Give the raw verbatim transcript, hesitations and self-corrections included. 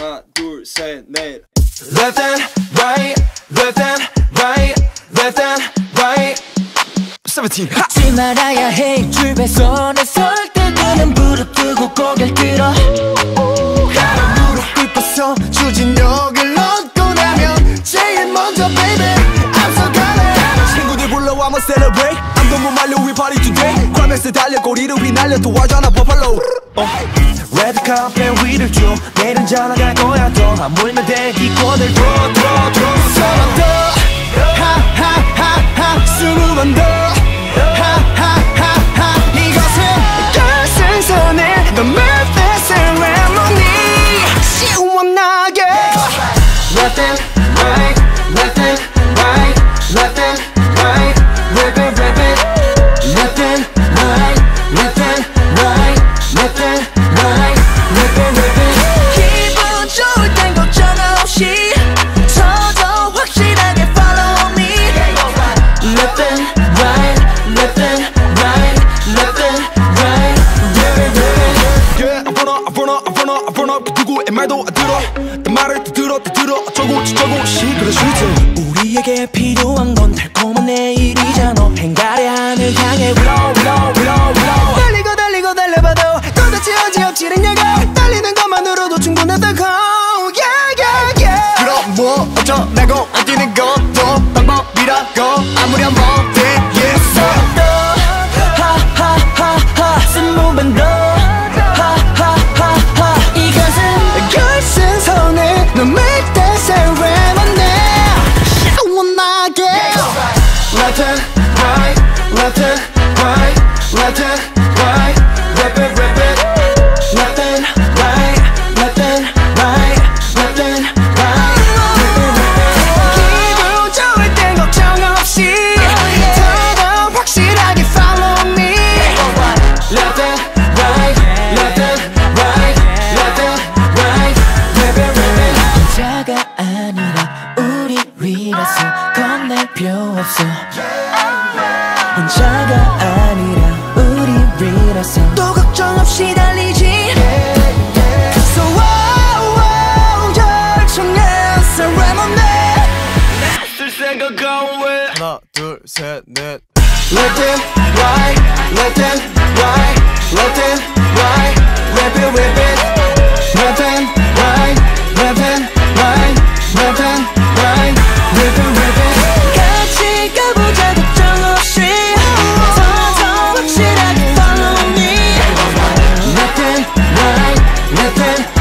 un, deux, cinq, nail. Left and right, left and right, left and right. seventeen. 하지 말아야 해. 주변선에 설 때들은 무릎 뜨고 고개를 들어. 나는 무릎 꿇고서 추진력을 얻고 나면 제일 먼저 baby I'm so gonna. 친구들 불러와 I'm a celebrate. I'm 너무 말려 we party today. 과메스 달려 고리를 휘날려 또 와잖아 버팔로. Red carpet 위를 쭉 내일은 자라갈 거야 더 하물며 대기권을 더 더 더 서너 더 하하하하 스무 번 더. Left and right, left and right, left and right, rip it, rip it. Left and right, left and right, left and right, rip it, rip it. 기분 좋을 땐 걱정 없이 저도 확실하게 follow me. Left and right, left and right, left and right, rip it, rip it. Yeah, I run up, I run up, I run up, I run up. 누구의 말도 안 들어. 내 말을 들어, 들어. 우리에게 필요한 건 달콤한 내일이잖아. 행가리 하늘 향해 blow blow blow blow. 달리고 달리고 달려봐도 도대체 언제 엎치느냐고. 달리는 것만으로도 충분하다고. Yeah yeah yeah. 그럼 뭐 어쩌라고 안 뛰는 것도 방법이라고 아무리 안 먹대. Yes sir. 하하하하 스무 번 더. 하하하하 이것은 결승선에 넌 make this a remedy. Left and right, left and right, left and right, rip it, rip it. Left and right, left and right, left and right, rip it, rip it. 기분 좋을 땐 걱정 없이 더더 확실하게 follow me. Left and right, left and right, left and right, rip it, rip it. 혼자가 아니라 우리 위라서 건넬 필요 없어. 혼자가 아니라 우리라서 또 걱정 없이 달리지. So wow wow 열정의 ceremony. 쓸 생각 away. 하나 둘 셋 넷. Left and right, left and right, left and right, rip it, rip it. Left and right, left and right, left and right, rip it, rip it. 같이 가보자 걱정 없이. Left and right, left and